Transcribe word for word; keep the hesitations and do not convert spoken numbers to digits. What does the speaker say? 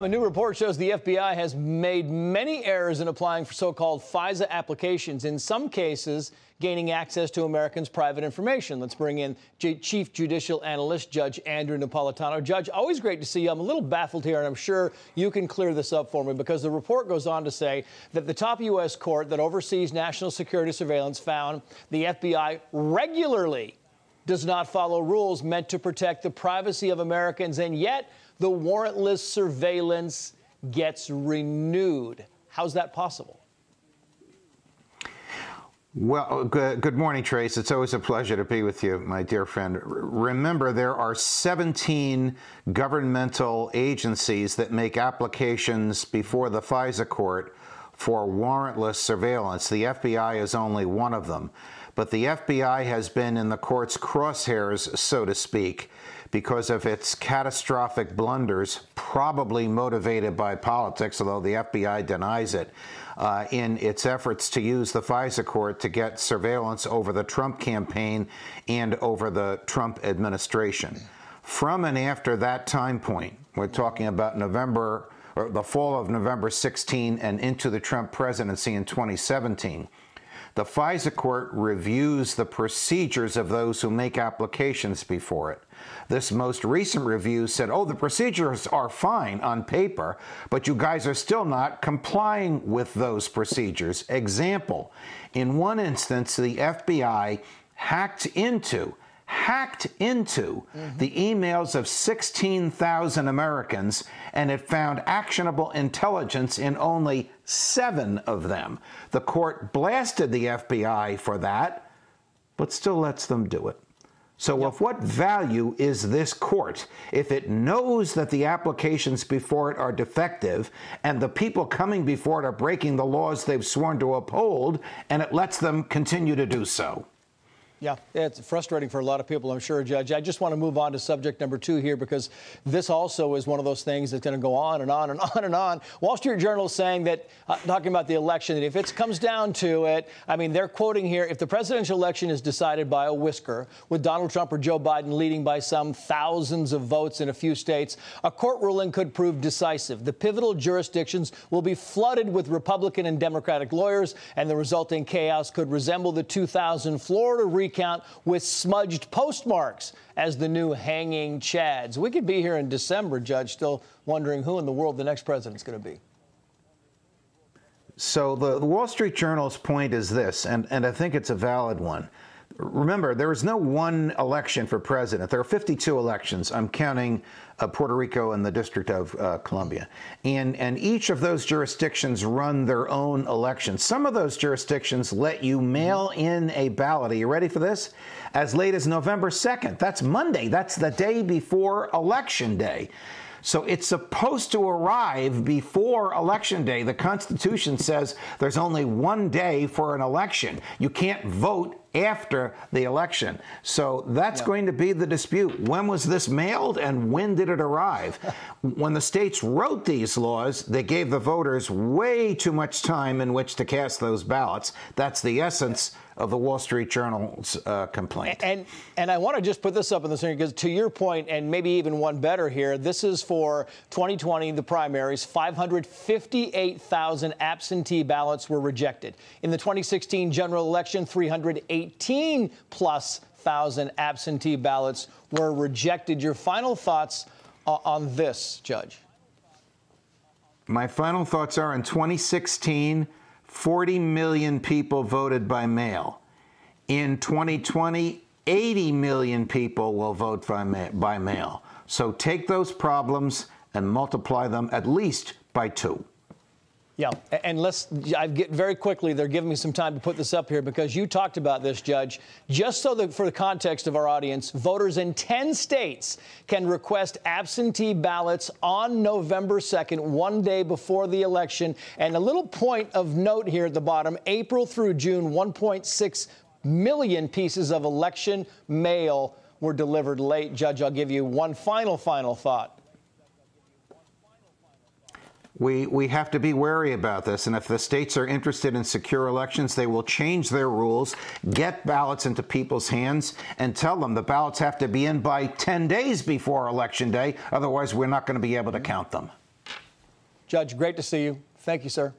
A new report shows the F B I has made many errors in applying for so-called FISA applications, in some cases gaining access to Americans' private information. Let's bring in J- Chief Judicial Analyst Judge Andrew Napolitano. Judge, always great to see you. I'm a little baffled here, and I'm sure you can clear this up for me, because the report goes on to say that the top U S court that oversees national security surveillance found the F B I regularly does not follow rules meant to protect the privacy of Americans, and yet the warrantless surveillance gets renewed. How's that possible? Well, good morning, Trace. It's always a pleasure to be with you, my dear friend. Remember, there are seventeen governmental agencies that make applications before the FISA court for warrantless surveillance. The F B I is only one of them. But the F B I has been in the court's crosshairs, so to speak, because of its catastrophic blunders, probably motivated by politics, although the F B I denies it, uh, in its efforts to use the FISA court to get surveillance over the Trump campaign and over the Trump administration. From and after that time point, we're talking about November, or the fall of November sixteen and into the Trump presidency in twenty seventeen. The FISA court reviews the procedures of those who make applications before it. This most recent review said, oh, the procedures are fine on paper, but you guys are still not complying with those procedures. Example, in one instance, the F B I hacked into hacked into mm-hmm. the emails of sixteen thousand Americans, and it found actionable intelligence in only seven of them. The court blasted the F B I for that, but still lets them do it. So yep. Of what value is this court if it knows that the applications before it are defective and the people coming before it are breaking the laws they've sworn to uphold, and it lets them continue to do so? Yeah, it's frustrating for a lot of people, I'm sure, Judge. I just want to move on to subject number two here, because this also is one of those things that's going to go on and on and on and on. Wall Street Journal is saying that, uh, talking about the election, that if it comes down to it, I mean, they're quoting here, if the presidential election is decided by a whisker, with Donald Trump or Joe Biden leading by some thousands of votes in a few states, a court ruling could prove decisive. The pivotal jurisdictions will be flooded with Republican and Democratic lawyers, and the resulting chaos could resemble the two thousand Florida recount with smudged postmarks as the new hanging chads. We could be here in December, Judge, still wondering who in the world the next president's going to be. So the, the Wall Street Journal's point is this, and, and I think it's a valid one. Remember, there is no one election for president. There are fifty-two elections. I'm counting uh, Puerto Rico and the District of uh, Columbia. And, and each of those jurisdictions run their own elections. Some of those jurisdictions let you mail in a ballot. Are you ready for this? As late as November second. That's Monday. That's the day before Election Day. So it's supposed to arrive before Election Day. The Constitution says there's only one day for an election. You can't vote after the election. So that's yeah. going to be the dispute. When was this mailed and when did it arrive? When the states wrote these laws, they gave the voters way too much time in which to cast those ballots. That's the essence of the Wall Street Journal's uh, complaint. And, and and I want to just put this up in the screen, because to your point, and maybe even one better here, this is for twenty twenty, the primaries, five hundred fifty-eight thousand absentee ballots were rejected. In the twenty sixteen general election, three hundred eighteen plus thousand absentee ballots were rejected. Your final thoughts uh, on this, Judge? My final thoughts are, in twenty sixteen, forty million people voted by mail. In twenty twenty, eighty million people will vote by, ma by mail. So take those problems and multiply them at least by two. Yeah, and let's, I get very quickly, they're giving me some time to put this up here, because you talked about this, Judge. Just so that for the context of our audience, voters in ten states can request absentee ballots on November second, one day before the election. And a little point of note here at the bottom, April through June, one point six million pieces of election mail were delivered late. Judge, I'll give you one final, final thought. We, we have to be wary about this, and if the states are interested in secure elections, they will change their rules, get ballots into people's hands, and tell them the ballots have to be in by ten days before Election Day, otherwise we're not going to be able to count them. Judge, great to see you. Thank you, sir.